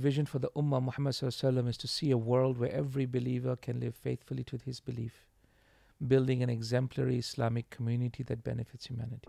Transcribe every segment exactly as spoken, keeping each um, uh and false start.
vision for the Ummah Muhammad is to see a world where every believer can live faithfully to his belief, building an exemplary Islamic community that benefits humanity.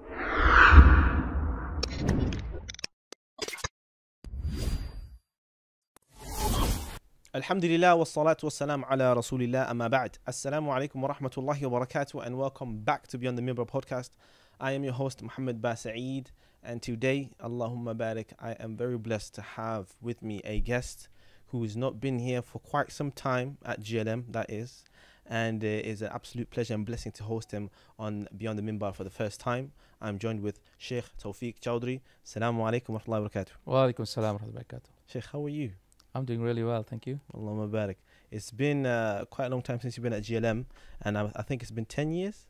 Alhamdulillah, wa salatu wa salam ala rasulillah, amma ba'd. Assalamu alaikum wa rahmatullahi wa barakatuh, and welcome back to Beyond the Mimbar Podcast. I am your host, Muhammad Ba Saeed, and today, Allahumma Barik, I am very blessed to have with me a guest who has not been here for quite some time at G L M, that is, and it is an absolute pleasure and blessing to host him on Beyond the Mimbar for the first time. I'm joined with Sheikh Tawfique Chowdhury. Assalamu alaikum wa rahmatullahi wa barakatuh. Wa alaikum salam wa rahmatullahi wa barakatuh. Sheikh, how are you? I'm doing really well, thank you. Allahumma Barik. It's been uh, quite a long time since you've been at G L M, and I, I think it's been ten years.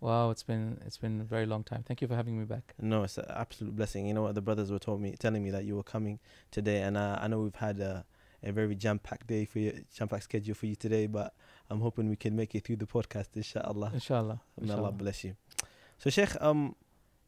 Wow, it's been it's been a very long time. Thank you for having me back. No, it's an absolute blessing. You know what, the brothers were told me, telling me that you were coming today, and uh, I know we've had uh, a very jam-packed day for you, jam-packed schedule for you today, but I'm hoping we can make it through the podcast, inshallah. Inshallah. May Allah bless you. So, Sheikh, um,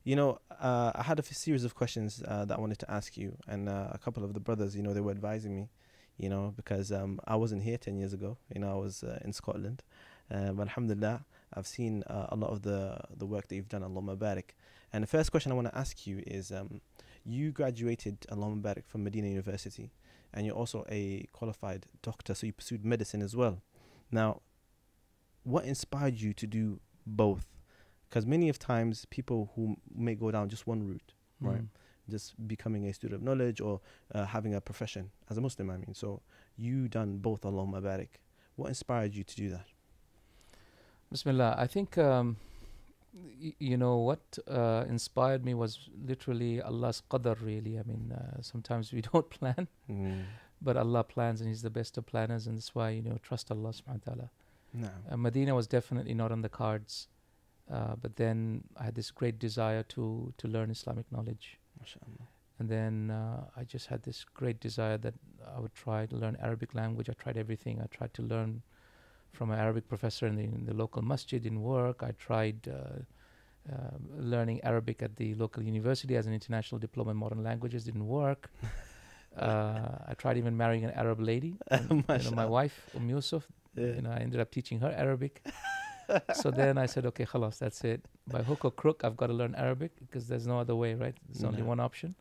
you know, uh, I had a series of questions uh, that I wanted to ask you, and uh, a couple of the brothers, you know, they were advising me, you know, because um, I wasn't here ten years ago. You know, I was uh, in Scotland, uh, but alhamdulillah, I've seen uh, a lot of the the work that you've done, Allahumma Barik. And the first question I want to ask you is, um, you graduated, Allahumma Barik, from Medina University, and you're also a qualified doctor, so you pursued medicine as well. Now, what inspired you to do both? Because many of times people who may go down just one route, mm. right? Just becoming a student of knowledge or uh, having a profession as a Muslim, I mean. So you done both, Allahumma Barik. What inspired you to do that? Bismillah, I think, um, y you know, what uh, inspired me was literally Allah's qadr, really. I mean, uh, sometimes we don't plan, mm. but Allah plans, and He's the best of planners, and that's why, you know, trust Allah subhanahu wa ta'ala. No. Uh, Medina was definitely not on the cards, uh, but then I had this great desire to, to learn Islamic knowledge. Mashallah. And then uh, I just had this great desire that I would try to learn Arabic language. I tried everything. I tried to learn from an Arabic professor in the, in the local masjid, didn't work. I tried uh, uh, learning Arabic at the local university as an international diploma in modern languages, didn't work. uh, I tried even marrying an Arab lady, and, you know, my wife, Umm Yusuf, yeah. you know, I ended up teaching her Arabic. So then I said, okay, khalas, that's it. By hook or crook, I've got to learn Arabic because there's no other way, right? There's no. only one option.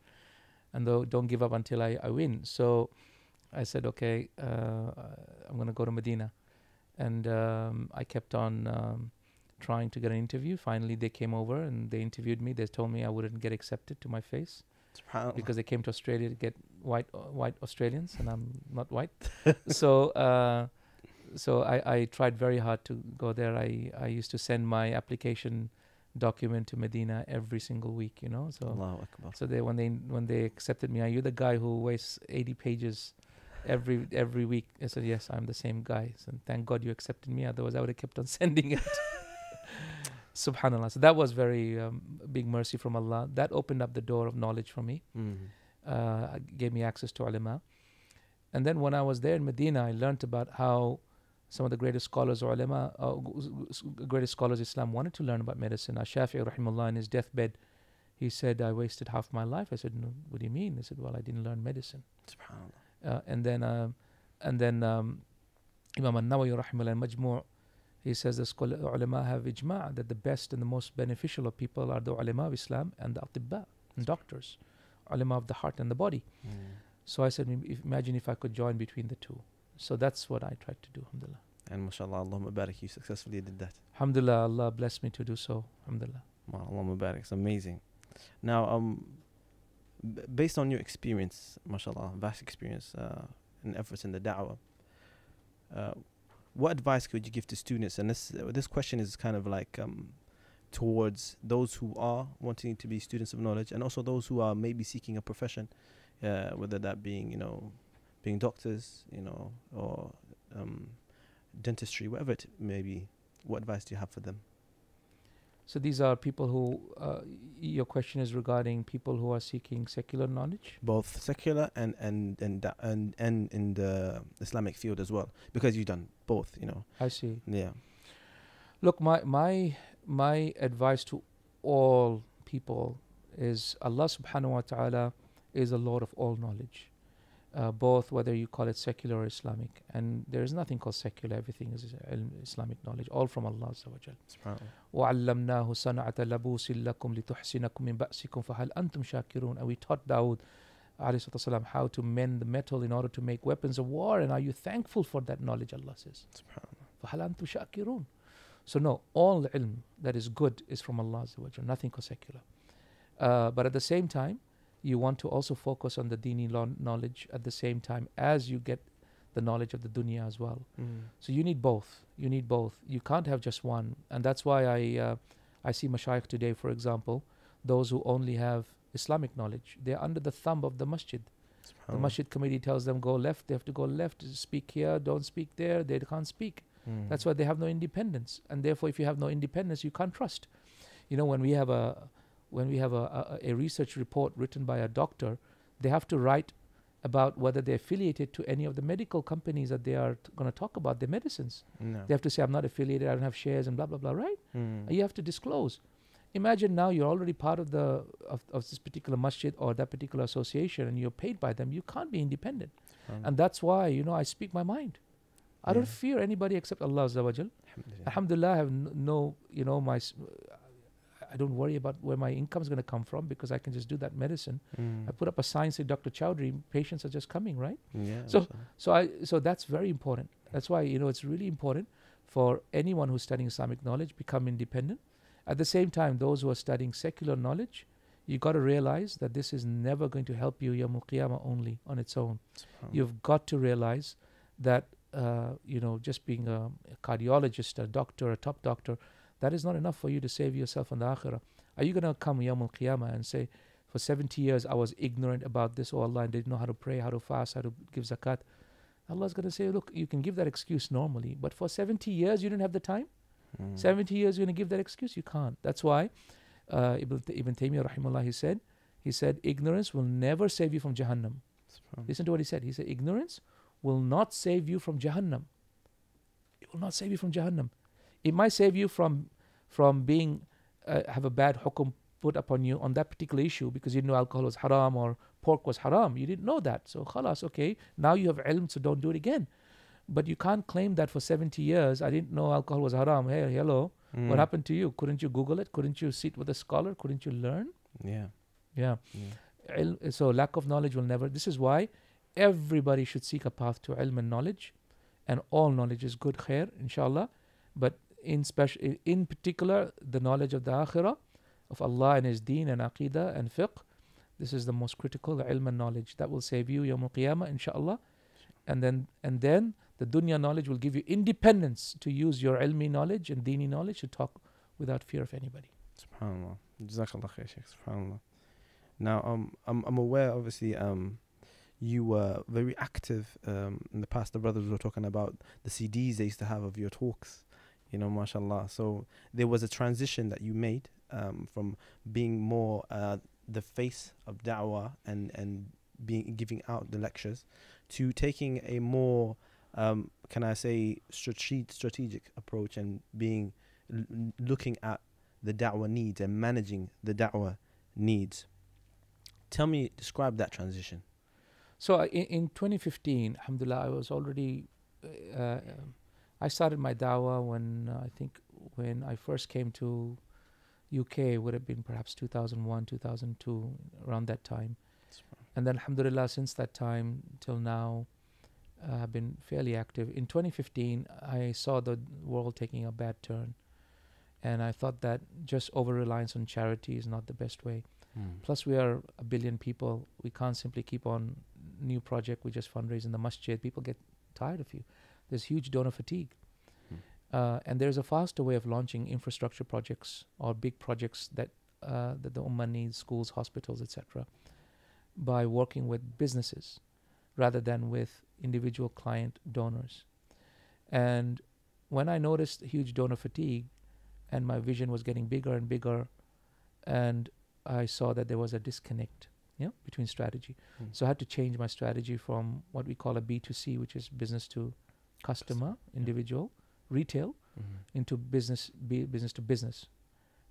And though, don't give up until I, I win. So I said, okay, uh, I'm going to go to Medina. And um, I kept on um, trying to get an interview. Finally, they came over and they interviewed me. They told me I wouldn't get accepted, to my face, because they came to Australia to get white uh, white Australians, and I'm not white. So uh, so I, I tried very hard to go there. I, I used to send my application document to Medina every single week, you know. So Allahu Akbar. So they when they when they accepted me, are you the guy who wastes eighty pages? Every every week? I said, yes, I'm the same guy. So thank God you accepted me. Otherwise, I would have kept on sending it. Subhanallah. So that was very um, big mercy from Allah. That opened up the door of knowledge for me. Mm-hmm. uh, gave me access to ulama. And then when I was there in Medina, I learned about how some of the greatest scholars or ulama, uh, greatest scholars of Islam, wanted to learn about medicine. Ash-Shafi'i rahimahullah, in his deathbed, he said, I wasted half my life. I said, no, what do you mean? He said, well, I didn't learn medicine. Subhanallah. Uh, and then, uh, and then um, Imam al-Nawawi rahimahullah majmu', he says the scholar, ulama have ijma' that the best and the most beneficial of people are the ulama of Islam and the atibba and doctors, ulama of the heart and the body. Mm. So I said, imagine if I could join between the two. So that's what I tried to do, alhamdulillah. And mashallah, Allahumma barik, you successfully did that. Alhamdulillah, Allah blessed me to do so, alhamdulillah. Allahumma barik, it's amazing. Now, um, based on your experience, mashallah, vast experience uh, and efforts in the da'wah, uh, what advice could you give to students? And this uh, this question is kind of like um, towards those who are wanting to be students of knowledge, and also those who are maybe seeking a profession, uh, whether that being, you know, being doctors, you know, or um, dentistry, whatever it may be. What advice do you have for them? So these are people who, uh, your question is regarding people who are seeking secular knowledge? Both secular and and and and, and in the Islamic field as well, because you've done both, you know. I see. Yeah. Look, my my my advice to all people is Allah subhanahu wa ta'ala is the Lord of all knowledge. uh, both, whether you call it secular or Islamic. And there is nothing called secular. Everything is Islamic knowledge, all from Allah Azza wa Jal. وَعَلَّمْنَاهُ صَنَعَةَ لَبُوسٍ لَكُمْ لِتُحْسِنَكُمْ مِنْ بَأْسِكُمْ فَهَلْ أَنْتُمْ شَاكِرُونَ. And we taught Dawood alayhi salam how to mend the metal in order to make weapons of war. And are you thankful for that knowledge? Allah says, Subhanallah, فَهَلْ أَنْتُمْ شَاكِرُونَ. So no, all ilm that is good is from Allah Azza wa Jal, nothing called secular. Uh, but at the same time, you want to also focus on the deeni knowledge at the same time as you get the knowledge of the dunya as well. Mm. So you need both. You need both. You can't have just one. And that's why I, uh, I see mashayikh today, for example, those who only have Islamic knowledge, they're under the thumb of the masjid. The masjid committee tells them, go left. They have to go left. Speak here. Don't speak there. They can't speak. Mm. That's why they have no independence. And therefore, if you have no independence, you can't trust. You know, when we have a... when we have a, a, a research report written by a doctor, they have to write about whether they're affiliated to any of the medical companies that they are going to talk about their medicines. No. They have to say, I'm not affiliated, I don't have shares and blah, blah, blah, right? Mm. You have to disclose. Imagine now you're already part of, the, of, of this particular masjid or that particular association and you're paid by them. You can't be independent. Um. And that's why, you know, I speak my mind. I yeah. don't fear anybody except Allah Azza wa Jal. Alhamdulillah. Alhamdulillah, I have no, you know, my... I don't worry about where my income is going to come from because I can just do that medicine. Mm. I put up a sign saying Doctor Chowdhury, patients are just coming, right? Yeah. So, so, so I, so that's very important. That's why, you know, it's really important for anyone who's studying Islamic knowledge, become independent. At the same time, those who are studying secular knowledge, you got to realize that this is never going to help you Yawmul Qiyamah only on its own. You've got to realize that, uh, you know, just being a, a cardiologist, a doctor, a top doctor, that is not enough for you to save yourself on the Akhirah. Are you going to come Yawmul Qiyamah and say, for seventy years I was ignorant about this, oh Allah, and didn't know how to pray, how to fast, how to give zakat? Allah is going to say, look, you can give that excuse normally, but for seventy years you didn't have the time? Mm. seventy years you're going to give that excuse? You can't. That's why uh, Ibn, Ibn Taymiyyah rahimahullah, he said, he said, ignorance will never save you from Jahannam. Listen to what he said. He said, ignorance will not save you from Jahannam. It will not save you from Jahannam. It might save you from from being, uh, have a bad hukum put upon you on that particular issue because you know alcohol was haram or pork was haram. You didn't know that. So khalas, okay, now you have ilm, so don't do it again. But you can't claim that for seventy years, I didn't know alcohol was haram. Hey, hello, mm. what happened to you? Couldn't you Google it? Couldn't you sit with a scholar? Couldn't you learn? Yeah. Yeah. yeah. So lack of knowledge will never, this is why everybody should seek a path to ilm and knowledge, and all knowledge is good khair, inshallah. But in special, in particular, the knowledge of the Akhirah, of Allah and His Deen and Aqidah and Fiqh, this is the most critical, the ilm and knowledge that will save you Yawmul Qiyamah, inshallah. And then, and then the dunya knowledge will give you independence to use your ilmi knowledge and deeni knowledge to talk without fear of anybody. Subhanallah, Jazakallah Khair, Sheikh. Subhanallah. Now, um, I'm I'm aware, obviously, um. you were very active um, in the past. The brothers were talking about the C Ds they used to have of your talks. You know, mashallah. So there was a transition that you made um, from being more uh, the face of da'wah and, and being giving out the lectures to taking a more, um, can I say, strate strategic approach and being l looking at the da'wah needs and managing the da'wah needs. Tell me, describe that transition. So uh, in, in twenty fifteen, alhamdulillah, I was already... Uh, uh, I started my dawah when uh, I think when I first came to U K, it would have been perhaps two thousand one, two thousand two, around that time. And then alhamdulillah, since that time till now, uh, I've been fairly active. In twenty fifteen, I saw the world taking a bad turn. And I thought that just over-reliance on charity is not the best way. Mm. Plus, we are a billion people. We can't simply keep on new project. We just fundraise in the masjid. People get tired of you. There's huge donor fatigue. Hmm. Uh, and there's a faster way of launching infrastructure projects or big projects that, uh, that the Ummah needs, schools, hospitals, et cetera, by working with businesses rather than with individual client donors. And when I noticed huge donor fatigue and my vision was getting bigger and bigger, and I saw that there was a disconnect, you know, between strategy. Hmm. So I had to change my strategy from what we call a B two C, which is business to customer, individual, yeah. retail, mm-hmm. into business, business to business,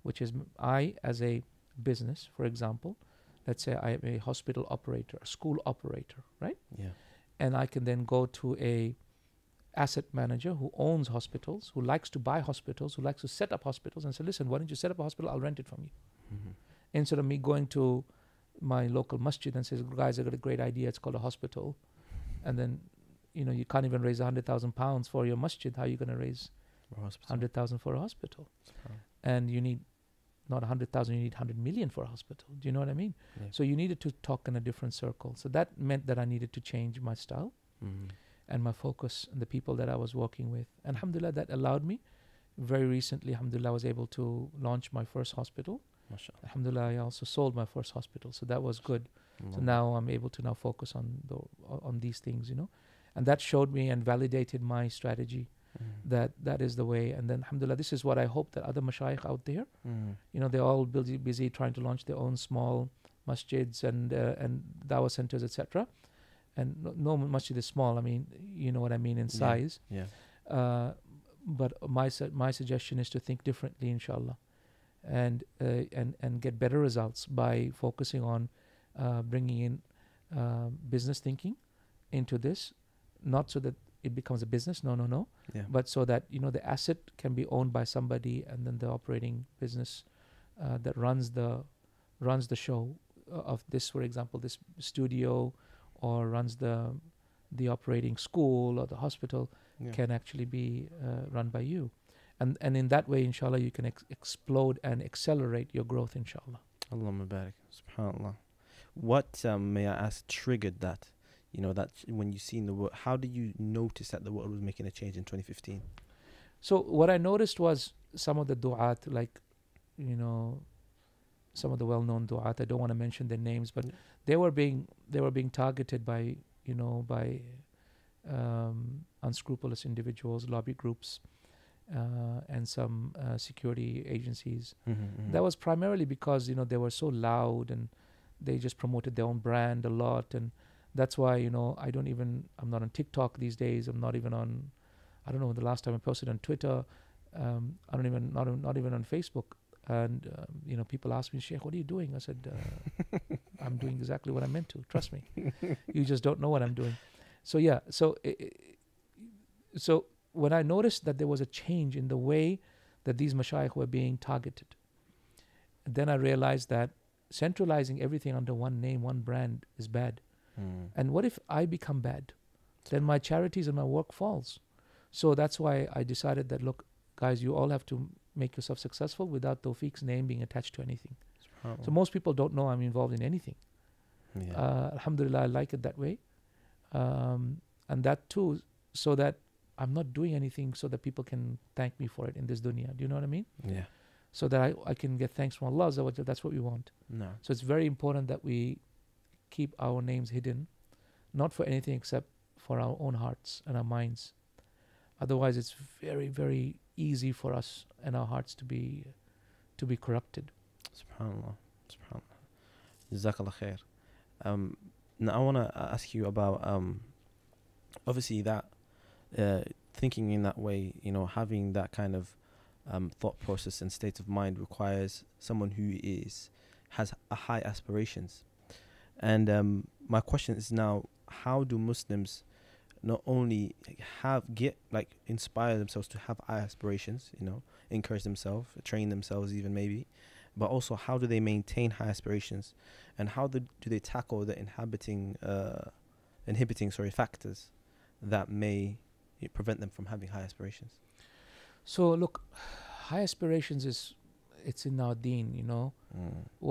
which is I as a business, for example, let's say I am a hospital operator, a school operator, right? Yeah. And I can then go to a asset manager who owns hospitals, who likes to buy hospitals, who likes to set up hospitals, and say, listen, why don't you set up a hospital? I'll rent it from you. Mm-hmm. Instead of me going to my local masjid and says, guys, I got a great idea. It's called a hospital. And then, you know, you can't even raise one hundred thousand pounds for your masjid. How are you going to raise one hundred thousand for a hospital? And you need not one hundred thousand, you need one hundred million for a hospital. Do you know what I mean? Yeah. So you needed to talk in a different circle. So that meant that I needed to change my style mm-hmm. and my focus and the people that I was working with. And alhamdulillah, that allowed me. Very recently, alhamdulillah, I was able to launch my first hospital. Mashallah. Alhamdulillah, I also sold my first hospital, so that was good. Mm-hmm. So now I'm able to now focus on the, on these things, you know, and that showed me and validated my strategy mm-hmm. that that is the way. And then alhamdulillah, this is what I hope that other mashayikh out there, mm-hmm. you know, they're all busy, busy trying to launch their own small masjids and uh, and dawah centers, et cetera. And no, no masjid is small. I mean, you know what I mean in size. Yeah. yeah. Uh, but my su- my suggestion is to think differently, inshallah. And, uh, and and get better results by focusing on uh, bringing in uh, business thinking into this, not so that it becomes a business, no, no, no, yeah. but so that, you know, the asset can be owned by somebody, and then the operating business uh, that runs the runs the show of this, for example, this studio, or runs the the operating school or the hospital yeah. can actually be uh, run by you. And and in that way, inshallah, you can ex- explode and accelerate your growth, inshallah. Allahumma Barik. Subhanallah. What, um, may I ask, triggered that? You know, that when you seen the world, how did you notice that the world was making a change in twenty fifteen? So what I noticed was some of the du'at, like, you know, some of the well-known du'at, I don't want to mention their names, but yeah. they were being they were being targeted by, you know, by um, unscrupulous individuals, lobby groups, Uh, and some uh, security agencies. Mm-hmm, mm-hmm. That was primarily because, you know, they were so loud and they just promoted their own brand a lot, and that's why, you know, I don't even I'm not on TikTok these days. I'm not even on I don't know the last time I posted on Twitter. Um, I don't even not not even on Facebook. And um, you know, people ask me, Sheikh, what are you doing? I said, uh, I'm doing exactly what I meant to. Trust me, you just don't know what I'm doing. So yeah, so I- I- so. When I noticed that there was a change in the way that these mashayikh were being targeted, then I realized that centralizing everything under one name, one brand is bad. Mm. And what if I become bad? Then my charities and my work falls. So that's why I decided that, look, guys, you all have to make yourself successful without Tawfiq's name being attached to anything. So most people don't know I'm involved in anything. Yeah. Uh, alhamdulillah, I like it that way. Um, and that too, so that I'm not doing anything so that people can thank me for it in this dunya. Do you know what I mean? Yeah. So that I, I can get thanks from Allah. That's what we want. No. So it's very important that we keep our names hidden, not for anything except for our own hearts and our minds. Otherwise, it's very, very easy for us and our hearts to be to be corrupted. Subhanallah. Subhanallah. Jazakallah Khair. Um, now I want to ask you about, um, obviously that, Uh, thinking in that way, you know, having that kind of um, thought process and state of mind requires someone who is has a high aspirations. And um, my question is now, how do Muslims not only have get like inspire themselves to have high aspirations, you know, encourage themselves, train themselves even maybe, but also how do they maintain high aspirations, and how do, do they tackle the inhabiting uh, inhibiting sorry factors that may It prevent them from having high aspirations? So look, high aspirations is it's in our deen, you know.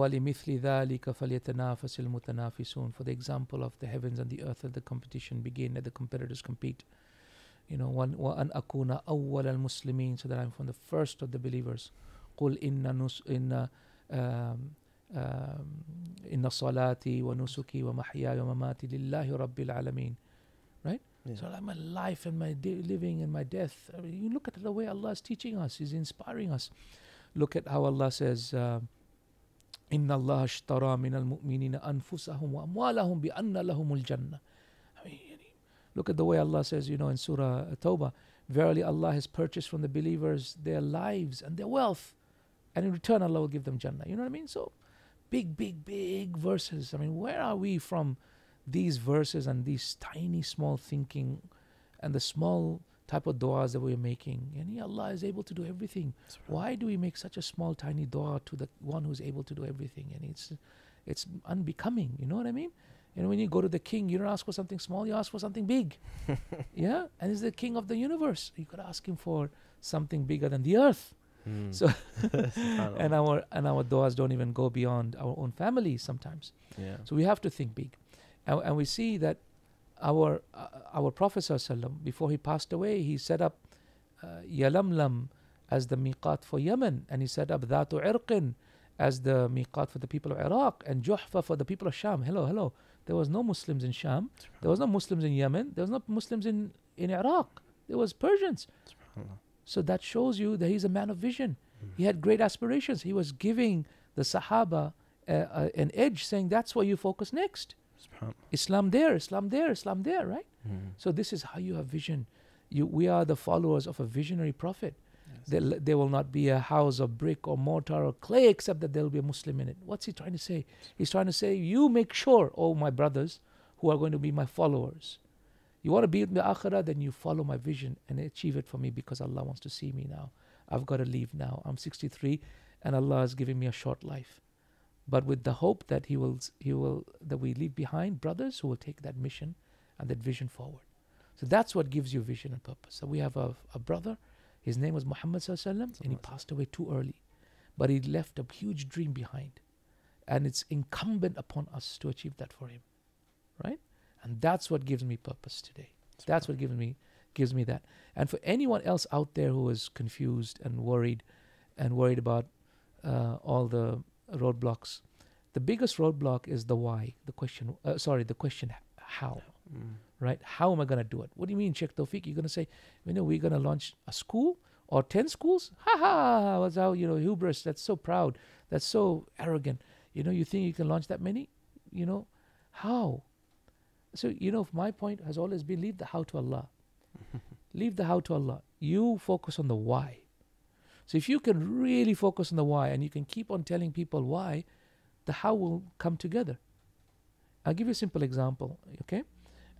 وَلِمِثْلِ ذَٰلِكَ فَلْيَتَنَافَسِ الْمُتَنَافِسُونَ. For the example of the heavens and the earth, let the competition begin, let the competitors compete. You know, one وَأَنْ أَكُونَ أَوَّلَ الْمُسْلِمِينَ, so that I'm from the first of the believers. قُلْ إِنَّ صَلَاتِي وَنُسُكِي وَمَحْيَايَ وَمَمَاتِي لِلَّهِ رَبِّ الْعَالَمِينَ. Right? Yeah. So like my life and my de- living and my death. I mean, you look at the way Allah is teaching us. He's inspiring us. Look at how Allah says, "Inna Allah ashtara min al-mu'minina anfusahum wa amwalahum bi anna lahumul jannah." I mean, look at the way Allah says, you know, in Surah Tawbah, "Verily Allah has purchased from the believers their lives and their wealth, and in return Allah will give them Jannah." You know what I mean? So big, big, big verses. I mean, where are we from these verses and these tiny, small thinking and the small type of du'as that we're making? And Allah is able to do everything. Right. Why do we make such a small, tiny du'a to the one who's able to do everything? And it's, it's unbecoming, you know what I mean? And when you go to the king, you don't ask for something small, you ask for something big. Yeah? And he's the king of the universe. You could ask him for something bigger than the earth. Mm. So and our and our du'as don't even go beyond our own family sometimes. Yeah. So we have to think big. And, and we see that our uh, our Prophet before he passed away, he set up uh, Yalamlam as the miqat for Yemen, and he set up Dhatu Irqin as the miqat for the people of Iraq, and Juhfa for the people of Sham. Hello, hello. There was no Muslims in Sham. There was no Muslims in Yemen. There was no Muslims in, in Iraq. There was Persians. So that shows you that he's a man of vision. Mm. He had great aspirations. He was giving the Sahaba uh, uh, an edge, saying that's where you focus next. Islam there, Islam there, Islam there, right? Mm. So this is how you have vision. You, we are the followers of a visionary prophet. Yes. There, there will not be a house of brick or mortar or clay except that there will be a Muslim in it. What's he trying to say? He's trying to say, you make sure, oh my brothers, who are going to be my followers. You want to be in the Akhirah, then you follow my vision and achieve it for me, because Allah wants to see me now. I've got to leave now. I'm sixty-three and Allah is giving me a short life. But with the hope that he will, he will, that we leave behind brothers who will take that mission and that vision forward. So that's what gives you vision and purpose. So we have a, a brother, his name was Muhammad Sallallahu Alaihi Wasallam, and he passed away too early. But he left a huge dream behind. And it's incumbent upon us to achieve that for him. Right? And that's what gives me purpose today. That's what gives me, gives me that. And for anyone else out there who is confused and worried and worried about uh, all the roadblocks, the biggest roadblock is the why, the question, uh, sorry, the question how, mm. right? How am I going to do it? What do you mean, Sheikh Tawfique? You're going to say, you know, we're going to launch a school or ten schools? Ha ha, that's how, you know, hubris, that's so proud, that's so arrogant. You know, you think you can launch that many? You know, how? So, you know, my point has always been, leave the how to Allah. Leave the how to Allah. You focus on the why. So if you can really focus on the why and you can keep on telling people why, the how will come together. I'll give you a simple example, okay?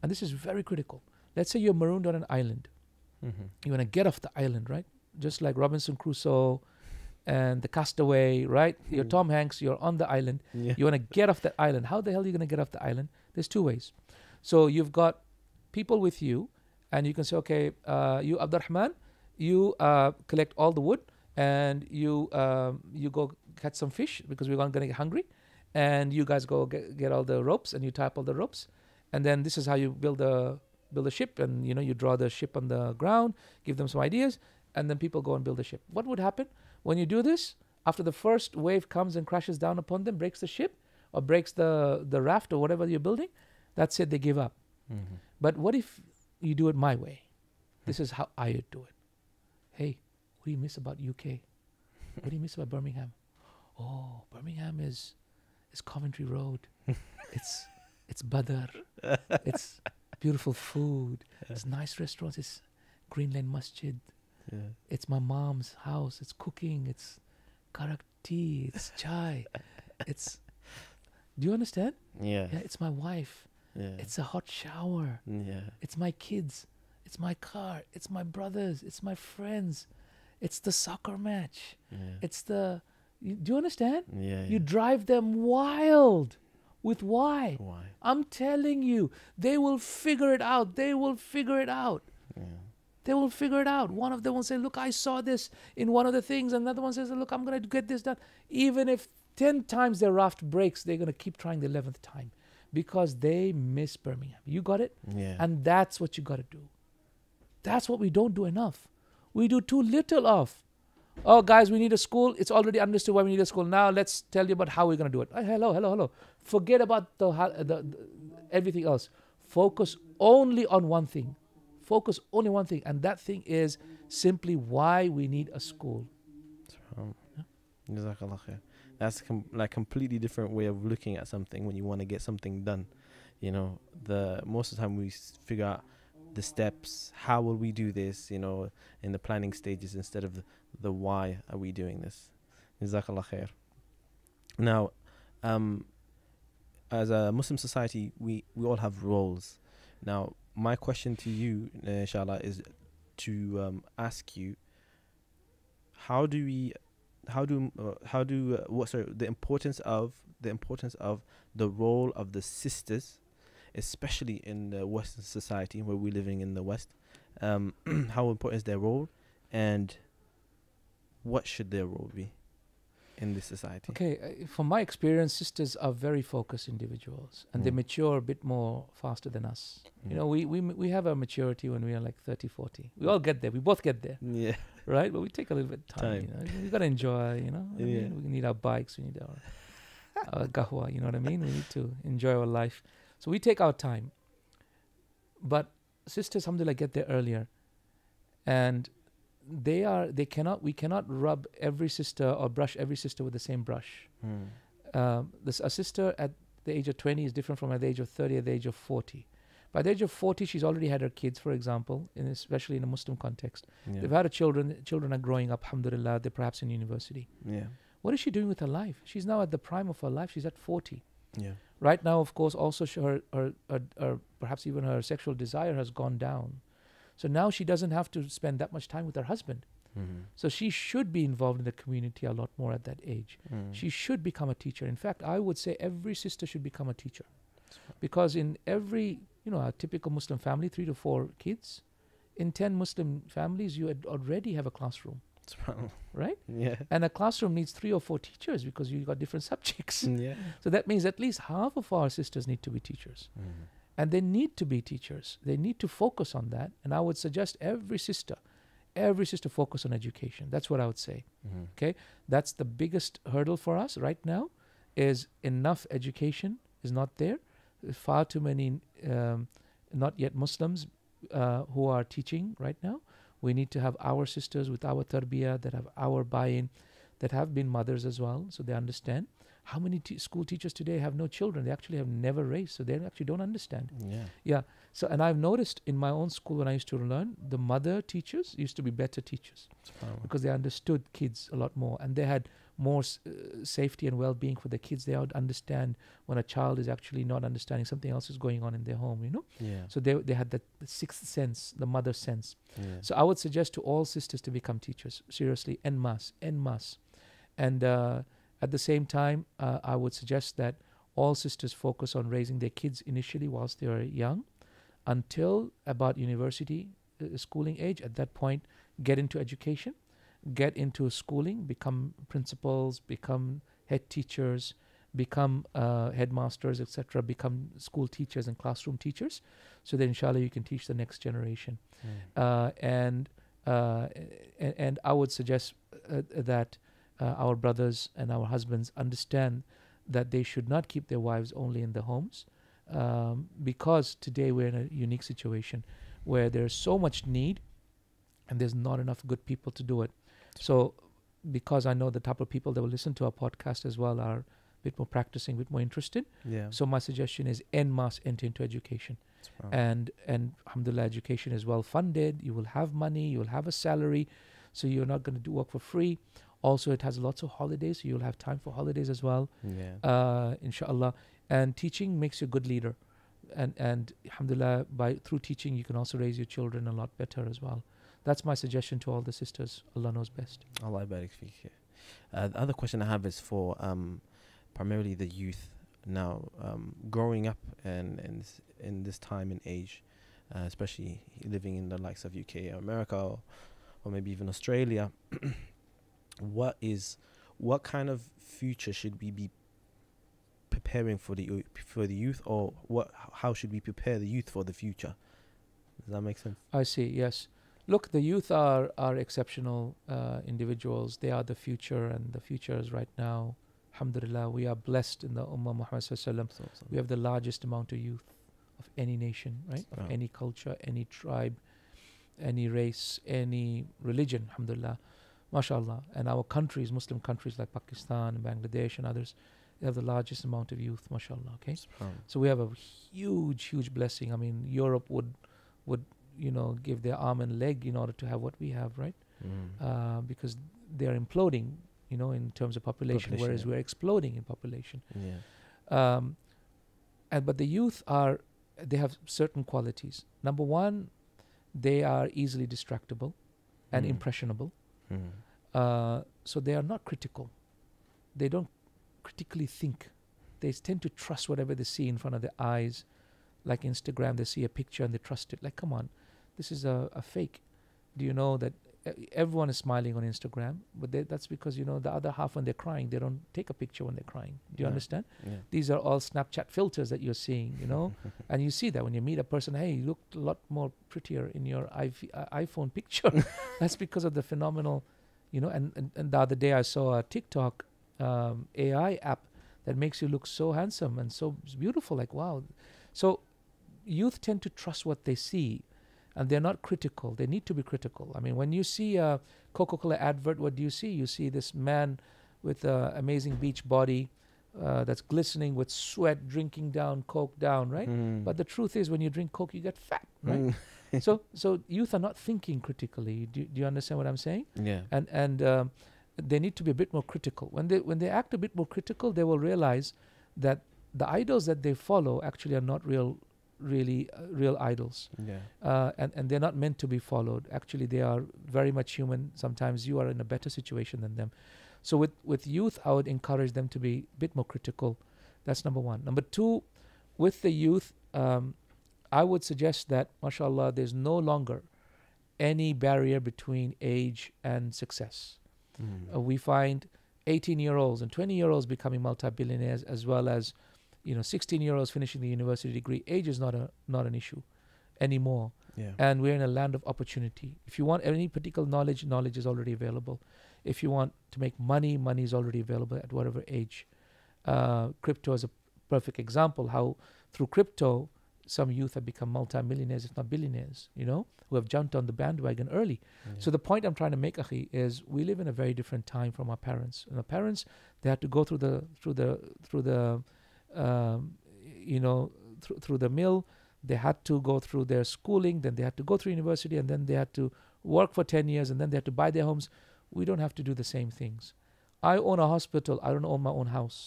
And this is very critical. Let's say you're marooned on an island. Mm-hmm. You want to get off the island, right? Just like Robinson Crusoe and the Castaway, right? You're Tom Hanks, you're on the island. Yeah. You want to get off that island. How the hell are you going to get off the island? There's two ways. So you've got people with you and you can say, okay, uh, you Abdurrahman, you uh, collect all the wood, and you um, you go catch some fish because we're going to get hungry, and you guys go get, get all the ropes and you tie up all the ropes, and then this is how you build a build a ship, and you know you draw the ship on the ground, give them some ideas, and then people go and build a ship. What would happen when you do this? After the first wave comes and crashes down upon them, breaks the ship or breaks the the raft or whatever you're building, that's it. They give up. Mm-hmm. But what if you do it my way? This is how I would do it. Hey, what do you miss about U K? What do you miss about Birmingham? Oh, Birmingham is is Coventry Road. it's it's Badr. It's beautiful food. Yeah. It's nice restaurants. It's Green Lane Masjid. Yeah. It's my mom's house. It's cooking. It's karak tea. It's chai. It's. Do you understand? Yeah. Yeah. It's my wife. Yeah. It's a hot shower. Yeah. It's my kids. It's my car. It's my brothers. It's my friends. It's the soccer match. Yeah. It's the... You, do you understand? Yeah, yeah. You drive them wild. With why? Why? I'm telling you, they will figure it out. They will figure it out. Yeah. They will figure it out. One of them will say, look, I saw this in one of the things. Another one says, look, I'm going to get this done. Even if ten times their raft breaks, they're going to keep trying the eleventh time. Because they miss Birmingham. You got it? Yeah. And that's what you got to do. That's what we don't do enough. We do too little of. Oh, guys, we need a school. It's already understood why we need a school. Now let's tell you about how we're going to do it. Oh, hello, hello, hello. Forget about the, the, the everything else. Focus only on one thing. Focus only one thing. And that thing is simply why we need a school. Um, Jazakallah Khair. That's com like completely different way of looking at something when you want to get something done. You know, the most of the time we figure out the steps, how will we do this, you know, in the planning stages, instead of the, the why are we doing this. Jazakallah Khair. Now, um, as a Muslim society, we, we all have roles. Now, my question to you, Inshallah, is to um, ask you, how do we, how do, uh, how do, uh, what, sorry, the importance of, the importance of the role of the sisters, especially in the Western society where we're living in the West, um, how important is their role, and what should their role be in this society? Okay, uh, from my experience, sisters are very focused individuals, and mm. they mature a bit more faster than us. Mm. You know, we, we we have our maturity when we are like thirty, forty. We all get there. We both get there. Yeah. Right? But we take a little bit of time. time. You know? We've got to enjoy, you know. Yeah. I mean, we need our bikes. We need our, our gahwa, you know what I mean? We need to enjoy our life. So we take our time. But sisters, alhamdulillah, get there earlier. And they are, they cannot, we cannot rub every sister or brush every sister with the same brush. Mm. Um, this, a sister at the age of twenty is different from at the age of thirty, at the age of forty. By the age of forty, she's already had her kids, for example, in especially in a Muslim context. Yeah. They've had her children, children are growing up, alhamdulillah, they're perhaps in university. Yeah. What is she doing with her life? She's now at the prime of her life, she's at forty. Yeah. Right now, of course, also sh her, her, her, her, perhaps even her sexual desire has gone down. So now she doesn't have to spend that much time with her husband. Mm-hmm. So she should be involved in the community a lot more at that age. Mm. She should become a teacher. In fact, I would say every sister should become a teacher. Because in every, you know, a typical Muslim family, three to four kids, in ten Muslim families, you ad already have a classroom. Right? Yeah. And a classroom needs three or four teachers because you've got different subjects. Yeah. So that means at least half of our sisters need to be teachers. Mm-hmm. And they need to be teachers. They need to focus on that. And I would suggest every sister, every sister focus on education. That's what I would say. Mm-hmm. Okay? That's the biggest hurdle for us right now, is enough education is not there. Far too many um, not yet Muslims uh, who are teaching right now. We need to have our sisters with our tarbiyah, that have our buy-in, that have been mothers as well, so they understand. How many te school teachers today have no children? They actually have never raised, so they actually don't understand. Yeah. Yeah. So, and I've noticed in my own school when I used to learn, the mother teachers used to be better teachers because they understood kids a lot more, and they had more s uh, safety and well-being for the kids. They would understand when a child is actually not understanding, something else is going on in their home, you know? Yeah. So they, they had that sixth sense, the mother sense. Yeah. So I would suggest to all sisters to become teachers, seriously, en masse, en masse. And, uh, at the same time, uh, I would suggest that all sisters focus on raising their kids initially whilst they are young, until about university uh, schooling age. At that point, get into education, get into schooling, become principals, become head teachers, become uh, headmasters, et cetera, become school teachers and classroom teachers, so that inshallah you can teach the next generation. Mm. Uh, and, uh, and, and I would suggest uh, that Uh, our brothers and our husbands understand that they should not keep their wives only in the homes, um, because today we're in a unique situation where there's so much need and there's not enough good people to do it. So, because I know the type of people that will listen to our podcast as well are a bit more practicing, a bit more interested. Yeah. So my suggestion is en masse enter into education. Wow. And, and alhamdulillah, education is well funded. You will have money, you will have a salary, so you're not going to do work for free. Also, it has lots of holidays, so you'll have time for holidays as well. Yeah. Uh, inshallah. And teaching makes you a good leader. And, and alhamdulillah, by, through teaching, you can also raise your children a lot better as well. That's my suggestion to all the sisters. Allah knows best. Allah Barik Fiqh. Uh, the other question I have is for um, primarily the youth now. Um, growing up and, and this, in this time and age, uh, especially living in the likes of U K or America, or, or maybe even Australia, what is what kind of future should we be preparing for the for the youth, or what how should we prepare the youth for the future? Does that make sense? I see. Yes. Look, the youth are are exceptional uh, individuals. They are the future, and the future is right now. Alhamdulillah, we are blessed in the Ummah Muhammad Sallallahu Alaihi Wasallam. We have the largest amount of youth of any nation, right? Of any culture, any tribe, any race, any religion, alhamdulillah. Mashallah. And our countries, Muslim countries like Pakistan and Bangladesh and others, they have the largest amount of youth, mashallah. Okay. So we have a huge, huge blessing. I mean, Europe would, would you know, give their arm and leg in order to have what we have, right? Mm. Uh, because they're imploding you know, in terms of population, population whereas yeah. we're exploding in population. Yeah. Um, and but the youth are, they have certain qualities. Number one, they are easily distractible and mm. impressionable. Mm. Uh, so they are not critical. They don't critically think. They tend to trust whatever they see in front of their eyes. Like Instagram, they see a picture and they trust it. Like, come on, this is a, a fake. Do you know that everyone is smiling on Instagram? But they, that's because, you know, the other half when they're crying, they don't take a picture when they're crying. Do you yeah. understand? Yeah. These are all Snapchat filters that you're seeing, you know. And you see that when you meet a person, hey, you looked a lot more prettier in your iP- uh, iPhone picture. That's because of the phenomenal, you know. And, and, and the other day I saw a TikTok um, A I app that makes you look so handsome and so beautiful, like, wow. So youth tend to trust what they see, and they're not critical. They need to be critical. I mean, when you see a Coca-Cola advert, what do you see? You see this man with an amazing beach body uh, that's glistening with sweat, drinking down, Coke down, right? Mm. But the truth is, when you drink Coke, you get fat, right? Mm. so so youth are not thinking critically. Do, do you understand what I'm saying? Yeah. And, and um, they need to be a bit more critical. When they, when they act a bit more critical, they will realize that the idols that they follow actually are not real really uh, real idols, yeah. uh, and, and they're not meant to be followed. Actually, they are very much human. Sometimes you are in a better situation than them. So with, with youth, I would encourage them to be a bit more critical. That's number one. Number two, with the youth, um, I would suggest that, mashallah, there's no longer any barrier between age and success. Mm. Uh, we find eighteen-year-olds and twenty-year-olds becoming multi-billionaires, as well as you know, sixteen-year-olds finishing the university degree. Age is not a not an issue anymore. Yeah. And we're in a land of opportunity. If you want any particular knowledge, knowledge is already available. If you want to make money, money is already available at whatever age. Uh, crypto is a perfect example, how through crypto, some youth have become multi-millionaires, if not billionaires, you know, who have jumped on the bandwagon early. Yeah. So the point I'm trying to make, Akhi, is we live in a very different time from our parents. And our parents, they had to go through the, through the, through the, Um, you know, th- through the mill. They had to go through their schooling, then they had to go through university, and then they had to work for ten years, and then they had to buy their homes. We don't have to do the same things. I own a hospital. I don't own my own house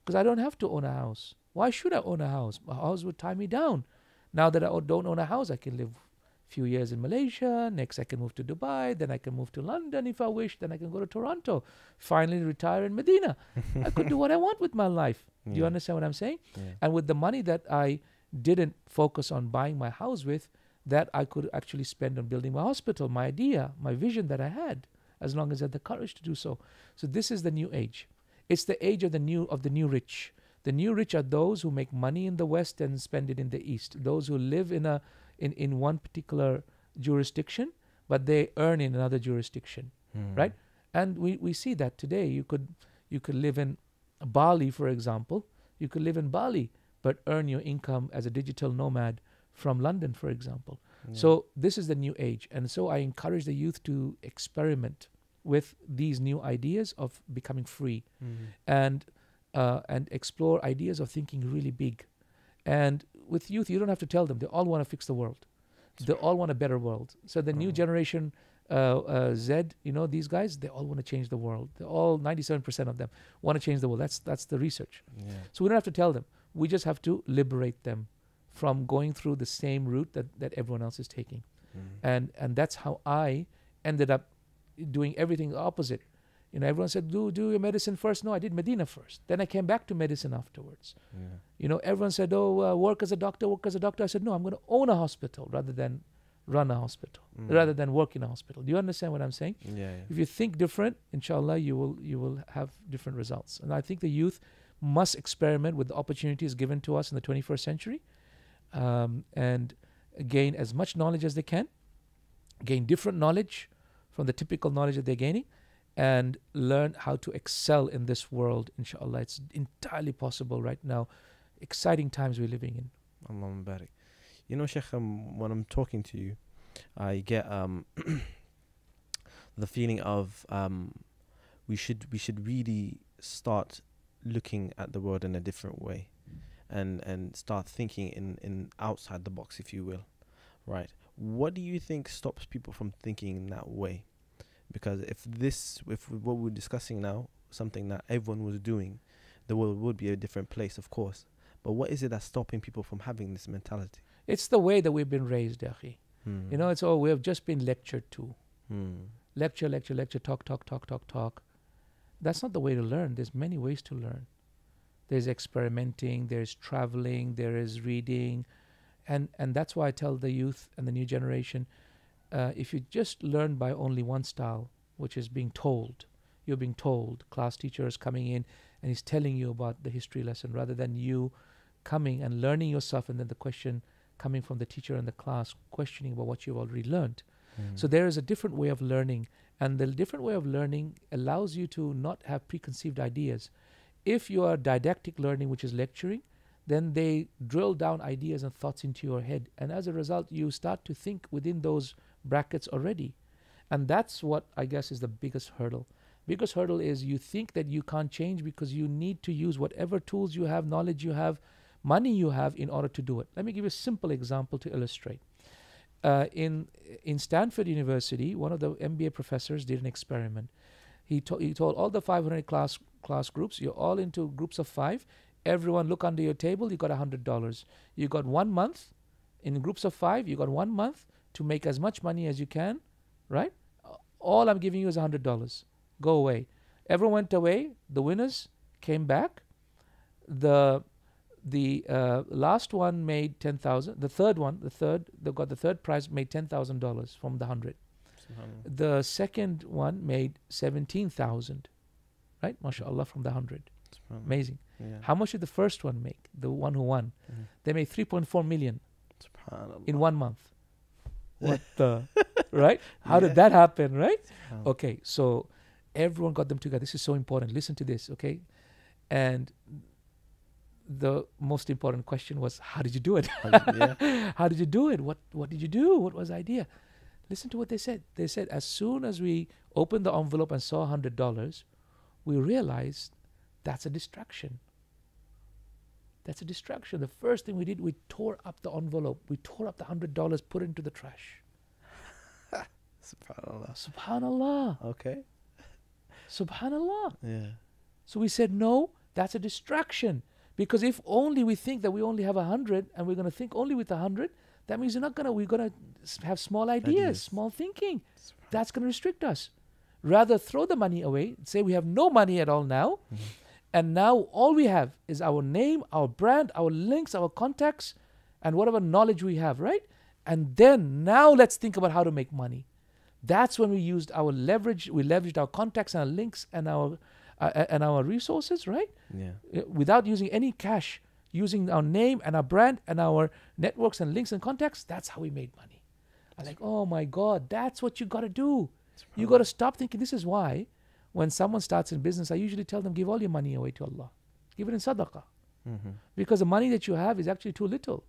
because I don't have to own a house. Why should I own a house? My house would tie me down. Now that I don't own a house, I can live a few years in Malaysia. Next, I can move to Dubai. Then I can move to London if I wish. Then I can go to Toronto. Finally retire in Medina. I could do what I want with my life. Do yeah. you understand what I'm saying? Yeah. And with the money that I didn't focus on buying my house with, that I could actually spend on building my hospital, my idea, my vision that I had, as long as I had the courage to do so. So this is the new age. It's the age of the new of the new rich. The new rich are those who make money in the West and spend it in the East. Those who live in a in, in one particular jurisdiction, but they earn in another jurisdiction, mm. right? And we, we see that today. You could you could live in Bali, for example. You could live in Bali, but earn your income as a digital nomad from London, for example. Yeah. So this is the new age. And so I encourage the youth to experiment with these new ideas of becoming free, mm-hmm. and uh, and explore ideas of thinking really big. And with youth, you don't have to tell them. They all want to fix the world. That's they right. all want a better world. So the oh. new generation... Uh, uh, Z, you know, these guys, they all want to change the world. They all, ninety-seven percent of them want to change the world. That's that's the research. Yeah. So we don't have to tell them. We just have to liberate them from going through the same route that, that everyone else is taking. Mm-hmm. And and that's how I ended up doing everything opposite. You know, everyone said, do do your medicine first. No, I did Medina first. Then I came back to medicine afterwards. Yeah. You know, everyone said, oh, uh, work as a doctor, work as a doctor. I said, no, I'm going to own a hospital rather than run a hospital, mm. rather than work in a hospital. Do you understand what I'm saying? Yeah, yeah. If you think different, inshallah, you will you will have different results. And I think the youth must experiment with the opportunities given to us in the twenty-first century, um, and gain as much knowledge as they can, gain different knowledge from the typical knowledge that they're gaining, and learn how to excel in this world, inshallah. It's entirely possible right now. Exciting times we're living in. Allahumma Barik. You know, Sheikh, um, when I'm talking to you, I get um, the feeling of um, we should we should really start looking at the world in a different way, and and start thinking in, in outside the box, if you will, right? What do you think stops people from thinking in that way? Because if this, if what we're discussing now, something that everyone was doing, the world would be a different place, of course. But what is it that's stopping people from having this mentality? It's the way that we've been raised, Akhi. Mm. You know, it's all, we have just been lectured to. Mm. Lecture, lecture, lecture, talk, talk, talk, talk, talk. That's not the way to learn. There's many ways to learn. There's experimenting, there's traveling, there is reading. And, and that's why I tell the youth and the new generation, uh, if you just learn by only one style, which is being told, you're being told, class teacher is coming in and he's telling you about the history lesson, rather than you coming and learning yourself, and then the question coming from the teacher and the class questioning about what you've already learned. Mm. So there is a different way of learning, and the different way of learning allows you to not have preconceived ideas. If you are didactic learning, which is lecturing, then they drill down ideas and thoughts into your head, and as a result you start to think within those brackets already. And that's what I guess is the biggest hurdle. Biggest hurdle is you think that you can't change because you need to use whatever tools you have, knowledge you have, money you have in order to do it. Let me give you a simple example to illustrate. Uh, in, in Stanford University, one of the M B A professors did an experiment. He, to he told all the five hundred class, class groups, you're all into groups of five. Everyone look under your table, you got one hundred dollars. You got one month, in groups of five, you got one month to make as much money as you can, right? All I'm giving you is one hundred dollars. Go away. Everyone went away. The winners came back. The the uh, last one made ten thousand. The third one, the third, they got the third prize, made ten thousand dollars from the hundred. The second one made seventeen thousand, right? Mashallah, from the hundred. Amazing. Yeah. How much did the first one make? The one who won, mm-hmm. they made three point four million in one month. What the right? How yeah. did that happen? Right? Okay, so. Everyone got them together. This is so important. Listen to this, okay? And the most important question was, how did you do it? How did, yeah. how did you do it? What, what did you do? What was the idea? Listen to what they said. They said, as soon as we opened the envelope and saw one hundred dollars, we realized that's a distraction. That's a distraction. The first thing we did, we tore up the envelope. We tore up the one hundred dollars, put it into the trash. Subhanallah. Subhanallah. Okay. Subhanallah. Yeah. So we said, no, that's a distraction. Because if only we think that we only have a hundred and we're going to think only with a hundred, that means you're not going to, we're going to have small ideas, ideas. small thinking. That's going to restrict us. Rather throw the money away, say we have no money at all now. Mm-hmm. And now all we have is our name, our brand, our links, our contacts, and whatever knowledge we have, right? And then now let's think about how to make money. That's when we used our leverage, we leveraged our contacts and our links and our uh, and our resources, right? Yeah. Without using any cash, using our name and our brand and our networks and links and contacts, that's how we made money. I'm like, oh my God, that's what you got to do. You got to stop thinking. This is why when someone starts in business, I usually tell them, give all your money away to Allah. Give it in sadaqah. Mm-hmm. Because the money that you have is actually too little.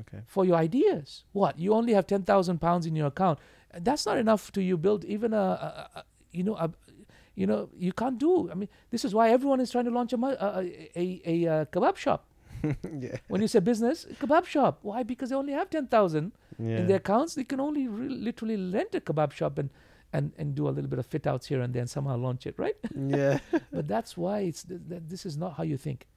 Okay. For your ideas. What? You only have ten thousand pounds in your account. That's not enough to you build even a, a, a you know, a, you know, you can't do. I mean, this is why everyone is trying to launch a a, a, a, a kebab shop. Yeah. When you say business, kebab shop. Why? Because they only have ten thousand yeah. in their accounts. They can only re literally rent a kebab shop and, and, and do a little bit of fit outs here and there and somehow launch it, right? Yeah. But that's why it's th th this is not how you think.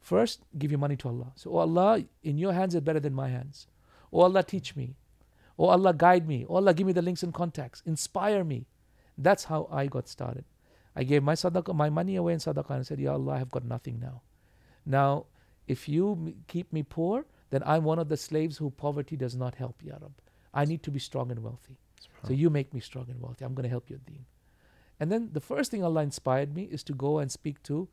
First, give your money to Allah. So, oh Allah, in your hands is better than my hands. Oh Allah, teach me. Oh Allah, guide me. Oh Allah, give me the links and contacts. Inspire me. That's how I got started. I gave my sadaqah, my money away in sadaqah, and said, Ya Allah, I have got nothing now. Now, if you keep me poor, then I'm one of the slaves who poverty does not help, Ya Rab. I need to be strong and wealthy. So you make me strong and wealthy. I'm going to help your deen. And then the first thing Allah inspired me is to go and speak to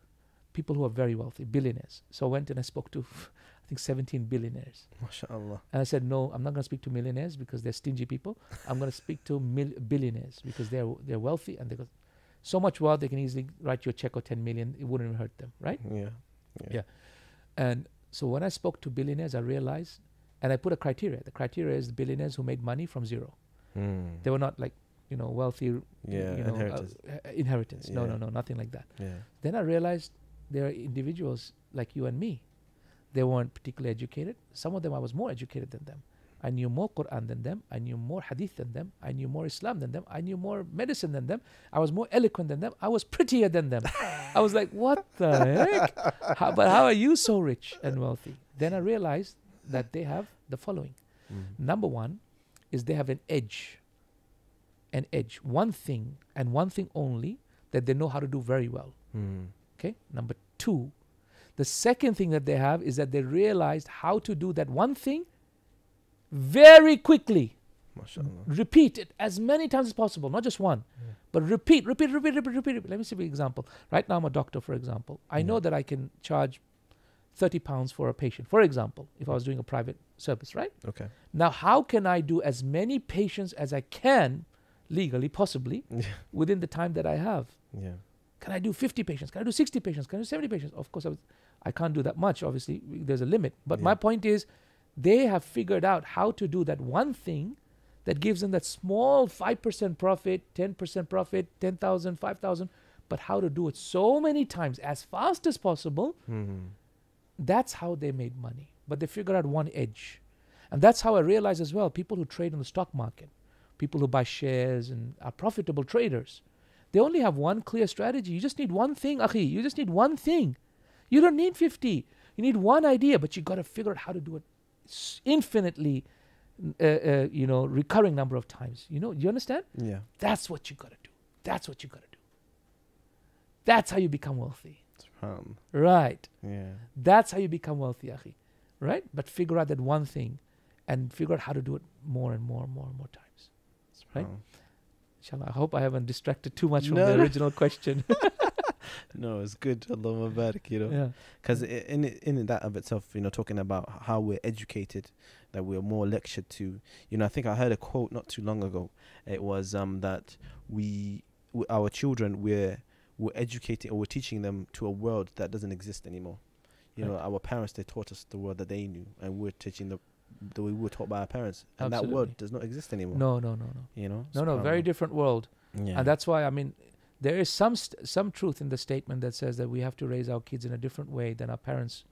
people who are very wealthy, billionaires. So I went and I spoke to... I think seventeen billionaires. Mashallah. And I said, no, I'm not going to speak to millionaires because they're stingy people. I'm going to speak to mil billionaires because they're they're wealthy and they got so much wealth they can easily write you a check of ten million. It wouldn't even hurt them, right? Yeah. yeah. Yeah. And so when I spoke to billionaires, I realized, and I put a criteria. The criteria is the billionaires who made money from zero. Mm. They were not like, you know, wealthy, yeah, you know, inheritance. Uh, inheritance. Yeah. No, no, no, nothing like that. Yeah. Then I realized there are individuals like you and me. They weren't particularly educated. Some of them I was more educated than them. I knew more Quran than them. I knew more Hadith than them. I knew more Islam than them. I knew more medicine than them. I was more eloquent than them. I was prettier than them. I was like, what the heck? How, but how are you so rich and wealthy? Then I realized that they have the following. Mm-hmm. Number one is they have an edge. An edge. One thing and one thing only that they know how to do very well. Mm-hmm. Okay? Number two, the second thing that they have is that they realized how to do that one thing very quickly. Mashallah. Repeat it as many times as possible, not just one, yeah. but repeat, repeat, repeat, repeat, repeat, repeat. Let me see an example. Right now I'm a doctor, for example. I yeah. know that I can charge thirty pounds for a patient, for example, if I was doing a private service, right? Okay. Now, how can I do as many patients as I can, legally, possibly, yeah. within the time that I have? Yeah. Can I do fifty patients? Can I do sixty patients? Can I do seventy patients? Of course, I, was, I can't do that much, obviously. There's a limit. But yeah. my point is, they have figured out how to do that one thing that gives them that small five percent profit, ten percent profit, ten thousand, five thousand, but how to do it so many times as fast as possible. Mm-hmm. That's how they made money. But they figured out one edge. And that's how I realized as well, people who trade in the stock market, people who buy shares and are profitable traders, they only have one clear strategy. You just need one thing, akhi. You just need one thing. You don't need fifty. You need one idea, but you got to figure out how to do it infinitely, uh, uh, you know, recurring number of times. You know, you understand? Yeah. That's what you got to do. That's what you got to do. That's how you become wealthy. Um, right. Yeah. That's how you become wealthy, akhi. Right? But figure out that one thing and figure out how to do it more and more and more and more times. Right? Um. Inshallah, I hope I haven't distracted too much no. from the original question. No, it's good. Allahumma Barik, you know. Because yeah. in, in that of itself, you know, talking about how we're educated, that we're more lectured to. You know, I think I heard a quote not too long ago. It was um, that we, w our children, we're, we're educating or we're teaching them to a world that doesn't exist anymore. You right. know, our parents, they taught us the world that they knew, and we're teaching the that we were taught by our parents, and Absolutely. That world does not exist anymore. No, no, no, no. You know, no, no, very different world, yeah. and that's why I mean, there is some st some truth in the statement that says that we have to raise our kids in a different way than our parents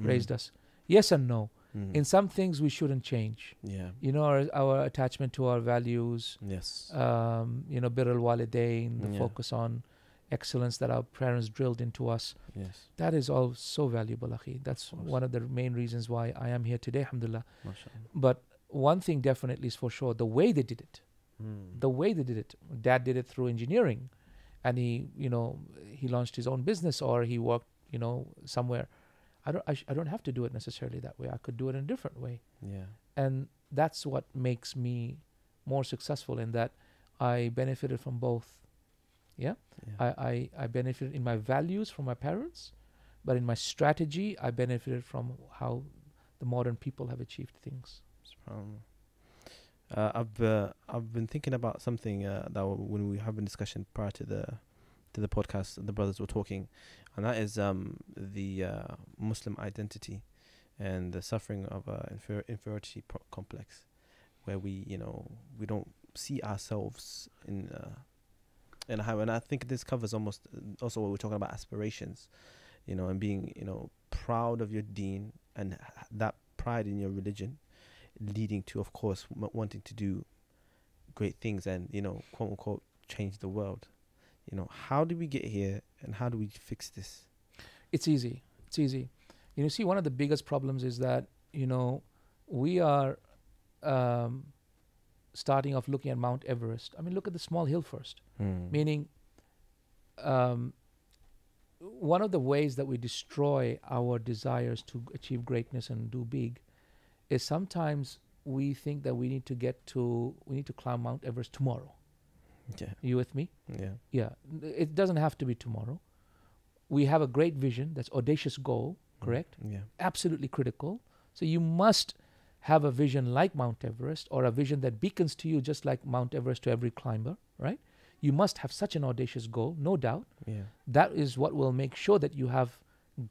mm. raised us. Yes and no. Mm. In some things we shouldn't change. Yeah, you know, our, our attachment to our values. Yes. Um, you know, bir al walidain, the yeah. focus on excellence that our parents drilled into us. Yes. That is all so valuable, akhi. That's awesome. One of the main reasons why I am here today, alhamdulillah. Mashallah. But one thing definitely is for sure, the way they did it. Mm. The way they did it. Dad did it through engineering, and he, you know, he launched his own business, or he worked, you know, somewhere. I don't, I, sh I don't have to do it necessarily that way. I could do it in a different way. Yeah. And that's what makes me more successful, in that I benefited from both. Yeah, yeah. I, I, I benefited in my values from my parents, but in my strategy, I benefited from how the modern people have achieved things. Uh, I've uh, I've been thinking about something uh, that when we have a discussion prior to the to the podcast, the brothers were talking, and that is um the uh, Muslim identity and the suffering of uh, inferi inferiority pro complex, where we you know we don't see ourselves in. Uh, And how, and I think this covers almost also what we're talking about, aspirations, you know, and being, you know, proud of your deen, and that pride in your religion leading to, of course, m wanting to do great things and, you know, quote unquote, change the world. You know, how do we get here and how do we fix this? It's easy. It's easy. You know, see, one of the biggest problems is that, you know, we are um, starting off looking at Mount Everest. I mean, look at the small hill first. Mm. Meaning, um, one of the ways that we destroy our desires to achieve greatness and do big is sometimes we think that we need to get to, we need to climb Mount Everest tomorrow. Yeah. You with me? Yeah. Yeah. It doesn't have to be tomorrow. We have a great vision, that's audacious goal, correct? Mm. Yeah. Absolutely critical. So you must have a vision like Mount Everest, or a vision that beacons to you just like Mount Everest to every climber, right? You must have such an audacious goal, no doubt. Yeah. That is what will make sure that you have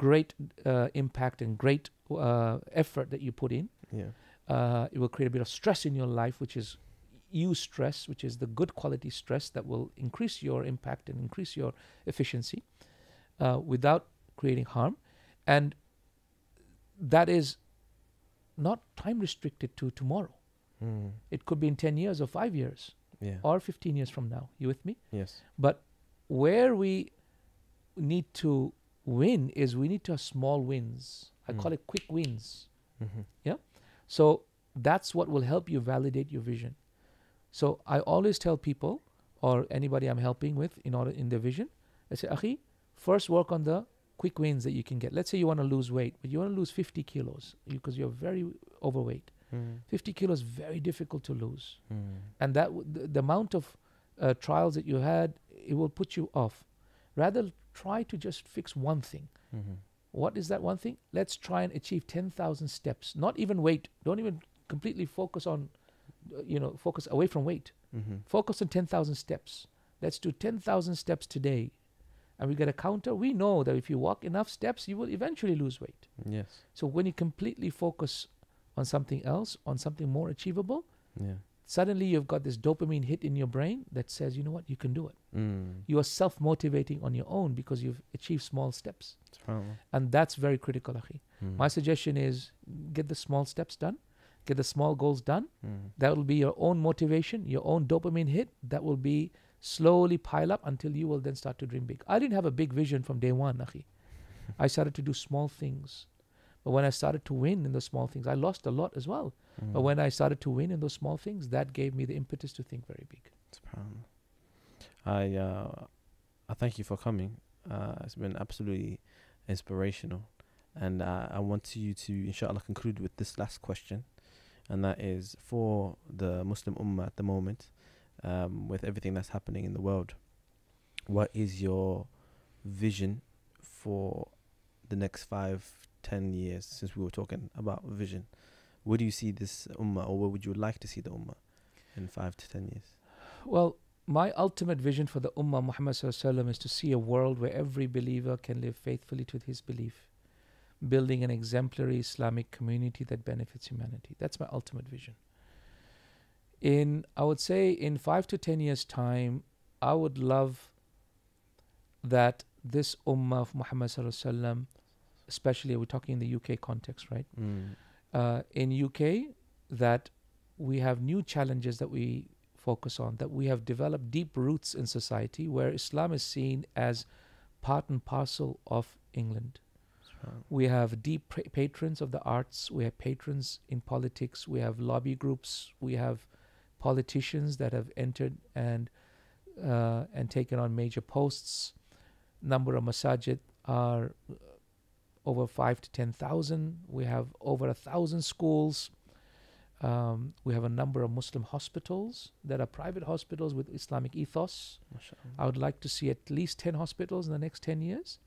great uh, impact and great uh, effort that you put in. Yeah. Uh, it will create a bit of stress in your life, which is you stress, which is the good quality stress that will increase your impact and increase your efficiency uh, without creating harm. And that is not time restricted to tomorrow. Mm. It could be in ten years or five years yeah. or fifteen years from now. You with me? Yes. But where we need to win is we need to have small wins. I mm. call it quick wins. Mm-hmm. Yeah. So that's what will help you validate your vision. So I always tell people or anybody I'm helping with in order in their vision, I say, Akhi, first work on the quick wins that you can get. Let's say you want to lose weight, but you want to lose fifty kilos because you're very overweight. Mm. fifty kilos is very difficult to lose. Mm. And that w the, the amount of uh, trials that you had, it will put you off. Rather, try to just fix one thing. Mm-hmm. What is that one thing? Let's try and achieve ten thousand steps. Not even weight. Don't even completely focus on, uh, you know, focus away from weight. Mm-hmm. Focus on ten thousand steps. Let's do ten thousand steps today. And we get a counter. We know that if you walk enough steps, you will eventually lose weight. Yes. So when you completely focus on something else, on something more achievable, yeah. suddenly you've got this dopamine hit in your brain that says, you know what, you can do it. Mm. You are self-motivating on your own because you've achieved small steps. And that's very critical, Akhi. Mm. My suggestion is get the small steps done, get the small goals done. Mm. That will be your own motivation, your own dopamine hit. That will be slowly pile up until you will then start to dream big. I didn't have a big vision from day one, Akhi. I started to do small things. But when I started to win in those small things, I lost a lot as well. Mm. But when I started to win in those small things, that gave me the impetus to think very big. Subhanallah. I, uh, I thank you for coming. Uh, it's been absolutely inspirational. And uh, I want you to, inshallah, conclude with this last question. And that is for the Muslim Ummah at the moment, um, with everything that's happening in the world, what is your vision for the next five, ten years, since we were talking about vision? Where do you see this ummah, or where would you like to see the ummah in five to ten years? Well, my ultimate vision for the ummah, Muhammad ﷺ, is to see a world where every believer can live faithfully to his belief, building an exemplary Islamic community that benefits humanity. That's my ultimate vision. In, I would say, in five to ten years time, I would love that this ummah of Muhammad ﷺ, especially we're talking in the U K context, right? Mm. Uh, in U K, that we have new challenges that we focus on, that we have developed deep roots in society where Islam is seen as part and parcel of England. Right. We have deep patrons of the arts, we have patrons in politics, we have lobby groups, we have politicians that have entered and, uh, and taken on major posts. Number of masajid are over five to ten thousand. We have over a thousand schools. Um, we have a number of Muslim hospitals that are private hospitals with Islamic ethos. Mashallah. I would like to see at least ten hospitals in the next ten years.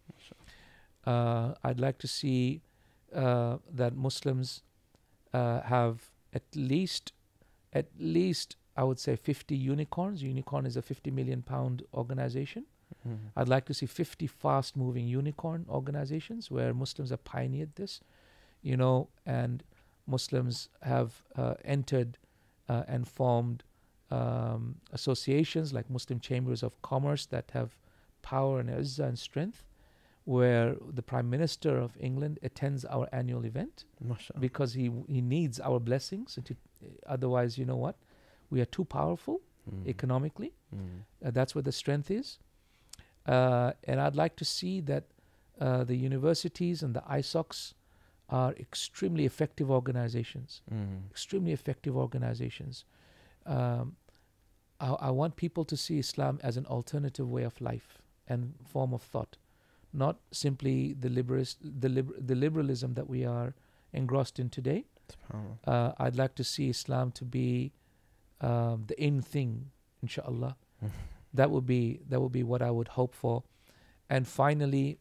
Uh, I'd like to see uh, that Muslims uh, have at least, at least I would say fifty unicorns. Unicorn is a fifty million pound organization. Mm-hmm. I'd like to see fifty fast-moving unicorn organizations where Muslims have pioneered this, you know, and Muslims have uh, entered uh, and formed um, associations like Muslim Chambers of Commerce that have power and izzah and strength, where the Prime Minister of England attends our annual event. Mashallah. Because he, he needs our blessings. And to, uh, otherwise, you know what? We are too powerful mm. economically. Mm. Uh, that's where the strength is. Uh, and I'd like to see that uh, the universities and the I SOCs are extremely effective organizations, mm. extremely effective organizations. Um, I, I want people to see Islam as an alternative way of life and form of thought, not simply the, liberis the, liber the liberalism that we are engrossed in today. Uh, I'd like to see Islam to be um, the in thing, inshallah. That would be that would be what I would hope for. And finally,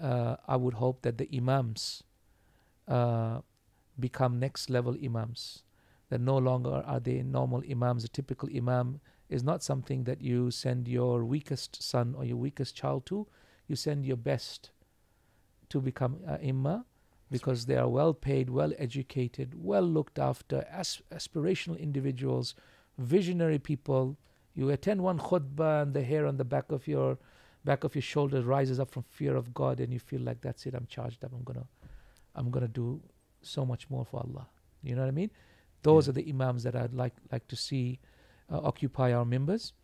uh, I would hope that the imams uh, become next level imams. That no longer are they normal imams. A typical imam is not something that you send your weakest son or your weakest child to. You send your best to become uh, imma, because they are well paid, well educated, well looked after, as aspirational individuals, visionary people. You attend one khutbah and the hair on the back of your back of your shoulders rises up from fear of God, and you feel like, that's it, I'm charged up. I'm gonna I'm gonna do so much more for Allah. You know what I mean? Those yeah. are the imams that I'd like like to see uh, occupy our members,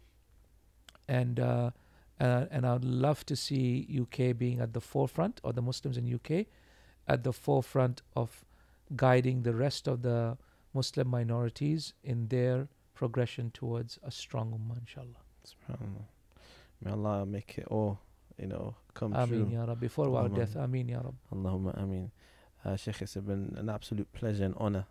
and uh, uh, and I'd love to see U K being at the forefront, or the Muslims in U K at the forefront of guiding the rest of the Muslim minorities in their progression towards a strong ummah, inshallah. Subhanallah. May Allah make it all, you know, come Ameen, true. Ameen, Ya Rabbi. Before our death, Ameen, Ya Rabbi. Allahumma Ameen. Uh, Sheikh, it's been an absolute pleasure and honor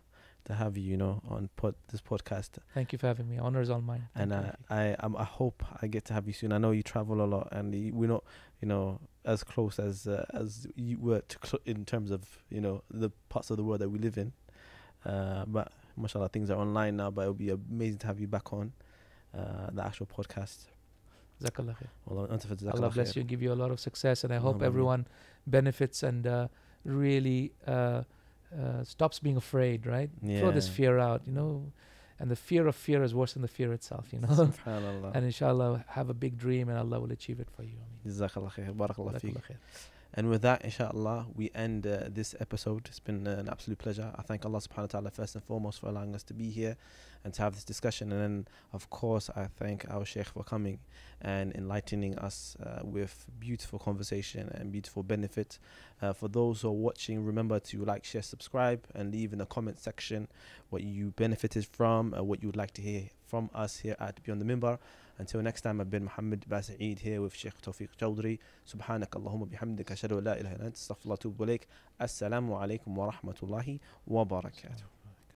to have you, you know, on pod, this podcast. Thank you for having me. Honor is all mine. Thank and uh, I, um, I hope I get to have you soon. I know you travel a lot, and you, we're not, you know, as close as uh, as you were to cl in terms of, you know, the parts of the world that we live in. Uh, but mashallah, things are online now. But it'll be amazing to have you back on uh, the actual podcast. Jazakallah Khair. Allah bless you and give you a lot of success, and I hope everyone benefits and uh, really uh, uh, stops being afraid, right? Yeah. Throw this fear out, you know, and the fear of fear is worse than the fear itself, you know. Subhanallah. And inshallah, have a big dream, and Allah will achieve it for you. Jazakallah Khair. Barakallah Feek. And with that, inshallah, we end uh, this episode. It's been uh, an absolute pleasure. I thank Allah subhanahu wa ta'ala first and foremost for allowing us to be here and to have this discussion. And then, of course, I thank our Sheikh for coming and enlightening us uh, with beautiful conversation and beautiful benefit. Uh, for those who are watching, remember to like, share, subscribe, and leave in the comment section what you benefited from, uh, what you would like to hear from us here at Beyond the Mimbar. Until next time, I've been Muhammad Ba Saeed here with Sheikh Tawfique Chowdhury. Subhanak Allahumma bihamdika ashhadu an la ilaha illa anta astaghfiruka wa atubu ilaik. Assalamu alaikum wa rahmatullahi wa barakatuh.